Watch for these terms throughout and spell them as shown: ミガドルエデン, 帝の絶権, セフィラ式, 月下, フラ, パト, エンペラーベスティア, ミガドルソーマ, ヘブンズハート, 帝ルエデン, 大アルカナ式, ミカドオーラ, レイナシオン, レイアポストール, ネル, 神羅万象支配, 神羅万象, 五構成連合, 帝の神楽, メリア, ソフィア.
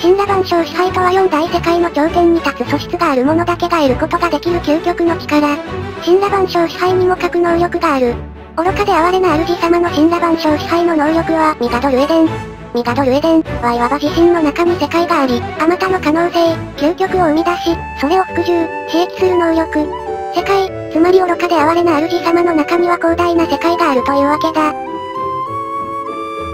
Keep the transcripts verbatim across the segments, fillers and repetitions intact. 神羅万象支配とは四大世界の頂点に立つ素質がある者だけが得ることができる究極の力。神羅万象支配にも各能力がある。愚かで哀れな主様の神羅万象支配の能力はミガドルエデン。ミガドルエデンはいわば自身の中に世界があり、あまたの可能性、究極を生み出し、それを服従、刺激する能力。世界、つまり愚かで哀れな主様の中には広大な世界があるというわけだ。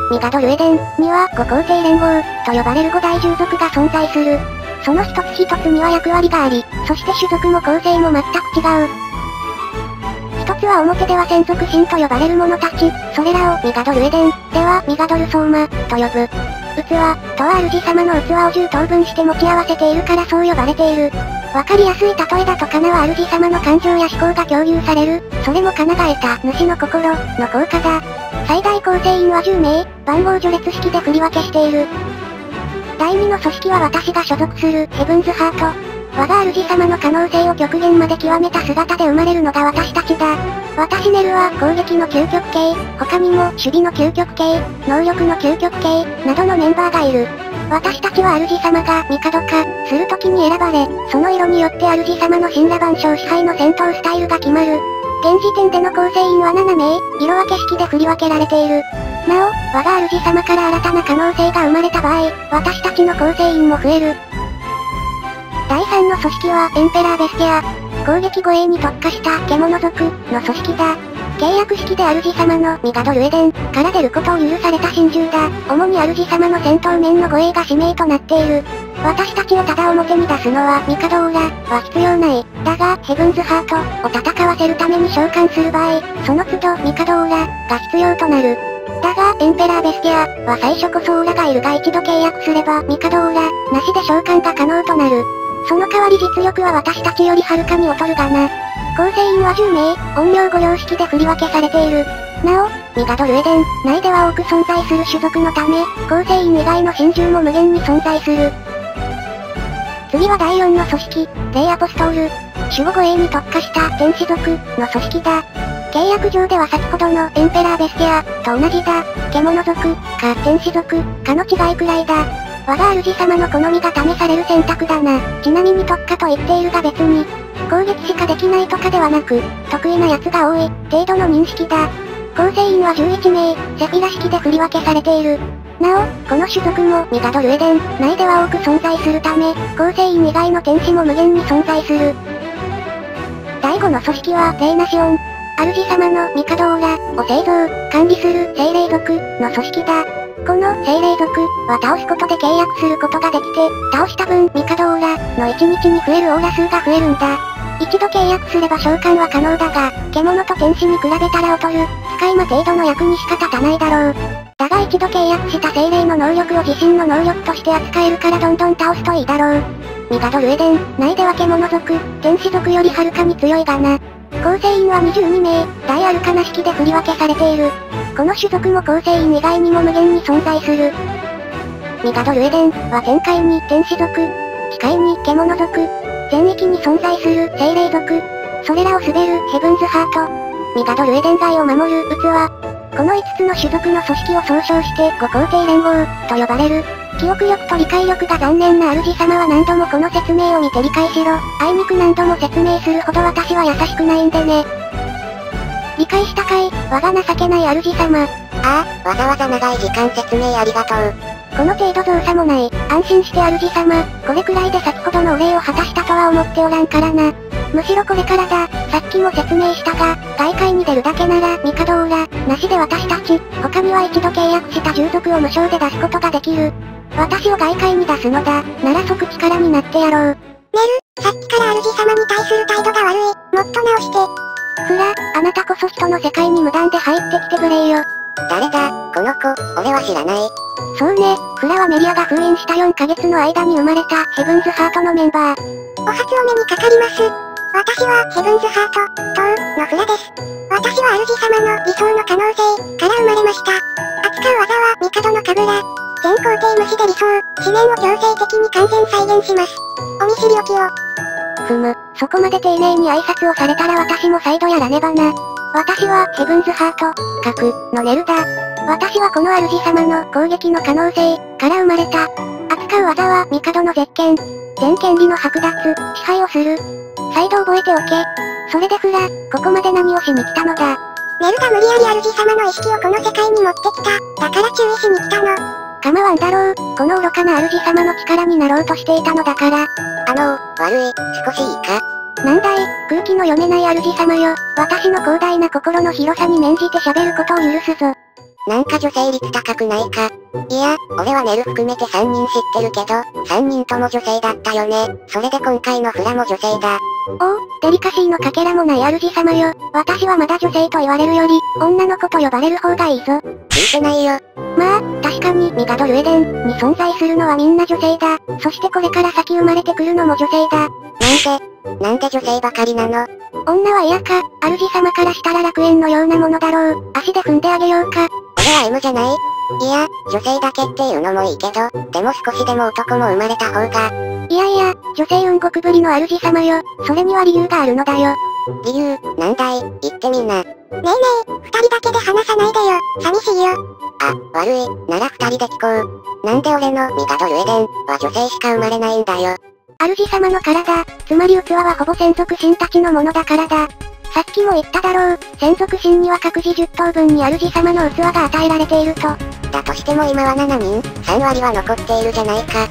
ミガドルエデンには五構成連合と呼ばれる五大従属が存在する。その一つ一つには役割があり、そして種族も構成も全く違う。一つは表では先属神と呼ばれる者たち、それらをミガドルエデンではミガドルソーマと呼ぶ。器とは主様の器をじゅう等分して持ち合わせているからそう呼ばれている。わかりやすい例えだと金は主様の感情や思考が共有される、それも金が得た主の心の効果だ。最大構成員はじゅう名、番号序列式で振り分けしている。だいにの組織は私が所属するヘブンズハート。我が主様の可能性を極限まで極めた姿で生まれるのが私たちだ。私ネルは攻撃の究極系、他にも守備の究極系、能力の究極系、などのメンバーがいる。私たちは主様が帝化するときに選ばれ、その色によって主様の神羅万象支配の戦闘スタイルが決まる。現時点での構成員はなな名、色分け式で振り分けられている。なお、我が主様から新たな可能性が生まれた場合、私たちの構成員も増える。だいさんの組織はエンペラーベスティア。攻撃護衛に特化した獣族の組織だ。契約式で主様のミガドルエデンから出ることを許された神獣だ。主に主様の戦闘面の護衛が使命となっている。私たちをただ表に出すのはミカドオーラは必要ない。だが、ヘブンズハートを戦わせるために召喚する場合、その都度ミカドオーラが必要となる。だが、エンペラーベスティアは最初こそオーラがいるが一度契約すればミカドオーラなしで召喚が可能となる。その代わり実力は私たちよりはるかに劣るがな。構成員はじゅう名、音量ご様式で振り分けされている。なお、ミガドルエデン内では多く存在する種族のため、構成員以外の神獣も無限に存在する。次はだいよんの組織、レイアポストール。守護護衛に特化した天使族の組織だ。契約上では先ほどのエンペラーベスティアと同じだ。獣族か天使族かの違いくらいだ。我が主様の好みが試される選択だな。ちなみに特化と言っているが別に、攻撃しかできないとかではなく、得意な奴が多い、程度の認識だ。構成員はじゅういち名、セフィラ式で振り分けされている。なお、この種族もミガドルエデン内では多く存在するため、構成員以外の天使も無限に存在する。だいごの組織は、レイナシオン。主様のミカドオーラを製造、管理する精霊族の組織だ。この精霊族は倒すことで契約することができて、倒した分ミカドオーラのいちにちに増えるオーラ数が増えるんだ。一度契約すれば召喚は可能だが、獣と天使に比べたら劣る、使い魔程度の役にしか立たないだろう。だが一度契約した精霊の能力を自身の能力として扱えるからどんどん倒すといいだろう。ミガドルエデン内では獣族、天使族よりはるかに強いがな。構成員はにじゅうに名、大アルカナ式で振り分けされている。この種族も構成員以外にも無限に存在する。ミガドルエデンは天界に天使族、地界に獣族、全域に存在する精霊族、それらを統べるヘブンズハート、ミガドルエデン外を守る器。このいつつの種族の組織を総称して五構成連合と呼ばれる。記憶力と理解力が残念な主様は何度もこの説明を見て理解しろ。あいにく何度も説明するほど私は優しくないんでね。理解したかい、我が情けない主様。ああ、わざわざ長い時間説明ありがとう。この程度造作もない。安心して主様、これくらいで先ほどのお礼を果たしたとは思っておらんからな。むしろこれからだ。さっきも説明したが、外界に出るだけならミカドオーラなしで私たち、他には一度契約した従属を無償で出すことができる。私を外界に出すのだ。なら即力になってやろう。ねる、さっきから主様に対する態度が悪い。もっと直して。ふら、あなたこそ人の世界に無断で入ってきてくれよ。誰だ、この子、俺は知らない。そうね、フラはメリアが封印したよんかげつの間に生まれたヘブンズハートのメンバー。お初お目にかかります。私はヘブンズハート、とう、のフラです。私は主様の理想の可能性から生まれました。扱う技は帝の神楽。全工程無視で理想、思念を強制的に完全再現します。お見知りおきを。ふむ、そこまで丁寧に挨拶をされたら私も再度やらねばな。私は、ヘブンズハート、核、のネルだ。私はこの主様の攻撃の可能性、から生まれた。扱う技は帝の絶権、全権利の剥奪、支配をする。再度覚えておけ。それでフラ、ここまで何をしに来たのだ？メルが無理やり主様の意識をこの世界に持ってきた。だから注意しに来たの。構わんだろう、この愚かな主様の力になろうとしていたのだから。あのー、悪い、少しいいか？なんだい、空気の読めない主様よ。私の広大な心の広さに免じて喋ることを許すぞ。なんか女性率高くないか？いや、俺はメル含めてさんにん知ってるけど、さんにんとも女性だったよね。それで今回のフラも女性だ。おお、デリカシーのかけらもない主様よ。私はまだ女性と言われるより、女の子と呼ばれる方がいいぞ。ついてないよ。まあ、確かに帝ルエデンに存在するのはみんな女性だ。そしてこれから先生まれてくるのも女性だ。なんでなんで女性ばかりなの？女は嫌か。主様からしたら楽園のようなものだろう。足で踏んであげようか。俺は エム じゃない？いや、女性だけっていうのもいいけど、でも少しでも男も生まれた方が。いやいや、女性運極ぶりの主様よ。それには理由があるのだよ。理由、なんだい？言ってみんな。ねえねえ、二人だけで話さないでよ。寂しいよ。あ、悪い。なら二人で聞こう。なんで俺の帝ルエデンは女性しか生まれないんだよ。主様の体、つまり器はほぼ専属神たちのものだからだ。さっきも言っただろう、専属神には各自じゅっとうぶんに主様の器が与えられていると。だとしても今はしちにん、さんわりは残っているじゃないか。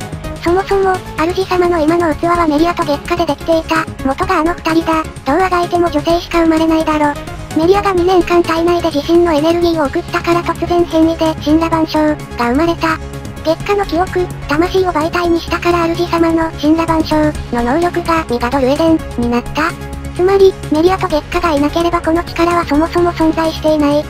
そもそも、主様の今の器はメリアと月下でできていた、元があのふたりだ。どうあがいても女性しか生まれないだろ。メリアがにねんかん体内で自身のエネルギーを送ったから突然変異で神羅万象が生まれた。月下の記憶、魂を媒体にしたから主様の神羅万象の能力が帝ルエデンになった。つまり、メリアと月下がいなければこの力はそもそも存在していない。え、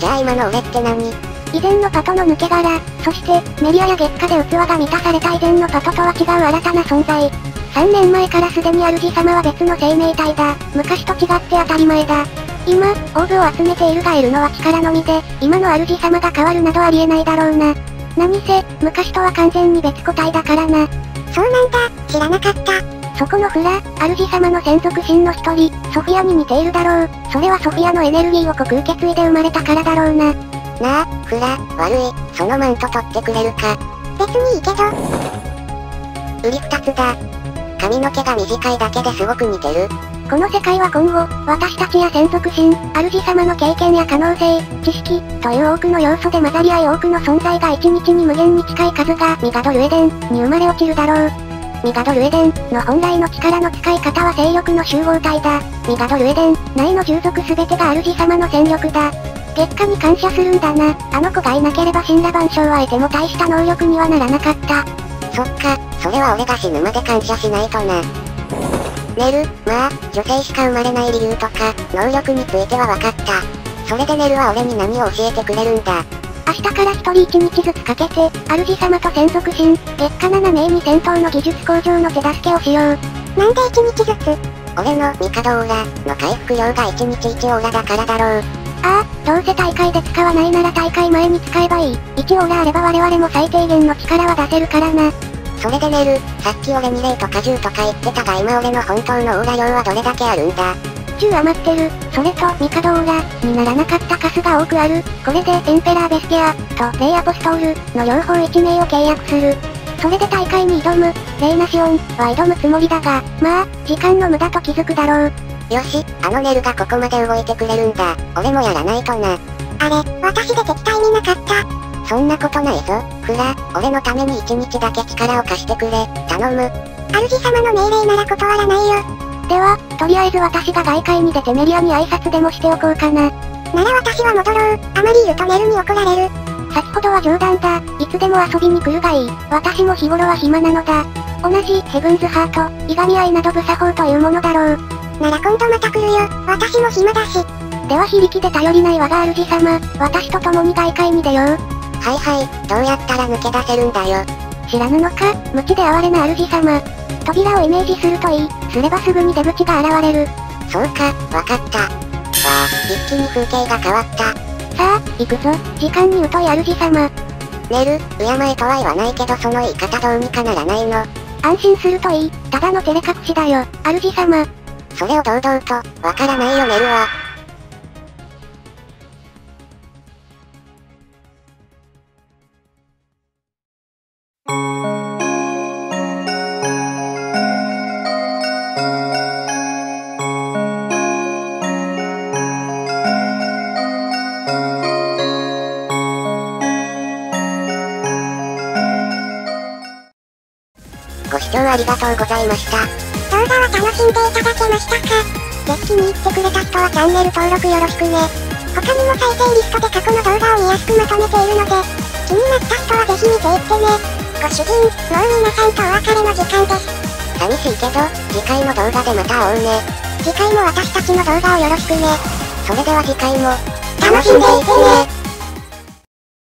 じゃあ今の俺って何？以前のパトの抜け殻、そして、メリアや月下で器が満たされた以前のパトとは違う新たな存在。さんねんまえからすでに主様は別の生命体だ。昔と違って当たり前だ。今、オーブを集めているがいるのは力のみで、今の主様が変わるなどありえないだろうな。何せ、昔とは完全に別個体だからな。そうなんだ、知らなかった。そこのフラ、主様の専属神の一人、ソフィアに似ているだろう。それはソフィアのエネルギーを濃く受け継いで生まれたからだろうな。なあ、フラ、悪い、そのマント取ってくれるか。別にいいけど。売り二つだ。髪の毛が短いだけですごく似てる。この世界は今後、私たちや専属神、主様の経験や可能性、知識、という多くの要素で混ざり合い多くの存在が一日に無限に近い数が帝ルエデンに生まれ落ちるだろう。帝ルエデンの本来の力の使い方は勢力の集合体だ。帝ルエデン内の従属すべてが主様の戦力だ。月下に感謝するんだな。あの子がいなければ神羅万象は得ても大した能力にはならなかった。そっか、それは俺が死ぬまで感謝しないとな。ネル、まあ、女性しか生まれない理由とか、能力については分かった。それでネルは俺に何を教えてくれるんだ。明日から一人一日ずつかけて、主様と専属神、月下ななめいに戦闘の技術向上の手助けをしよう。なんで一日ずつ？俺の帝オーラの回復量がいちにちいちオーラだからだろう。ああ、どうせ大会で使わないなら大会前に使えばいい。いちオーラあれば我々も最低限の力は出せるからな。それでネル、さっき俺にれいとかじゅうとか言ってたが今俺の本当のオーラ量はどれだけあるんだ？じゅう余ってる。それと、帝オーラにならなかった数が多くある。これで、エンペラーベスティアとレイアポストールの両方いちめいを契約する。それで大会に挑む、レイナシオンは挑むつもりだが、まあ、時間の無駄と気づくだろう。よし、あのネルがここまで動いてくれるんだ。俺もやらないとな。あれ、私で敵対になかった。そんなことないぞ、フラ、俺のために一日だけ力を貸してくれ、頼む。主様の命令なら断らないよ。では、とりあえず私が外界に出てメリアに挨拶でもしておこうかな。なら私は戻ろう、あまりいるとネルに怒られる。先ほどは冗談だ、いつでも遊びに来るがいい。私も日頃は暇なのだ。同じ、ヘブンズハート、いがみ合いなど無作法というものだろう。なら今度また来るよ、私も暇だし。では非力で頼りない我が主様、私と共に外界に出よう。はいはい、どうやったら抜け出せるんだよ。知らぬのか、無知で哀れな主様。扉をイメージするといい、すればすぐに出口が現れる。そうか、わかった。わあ、一気に風景が変わった。さあ、行くぞ、時間に疎い主様。ネル、敬えとは言わないけどその言い方どうにかならないの？安心するといい、ただの照れ隠しだよ、主様。それを堂々と、わからないよネルは。you ご視聴ありがとうございました。動画は楽しんでいただけましたか？ぜひ気に入ってくれた人はチャンネル登録よろしくね。他にも再生リストで過去の動画を見やすくまとめているので、気になった人はぜひ見ていってね。ご主人、もう皆さんとお別れの時間です。寂しいけど、次回の動画でまた会おうね。次回も私たちの動画をよろしくね。それでは次回も、楽しんでいってね。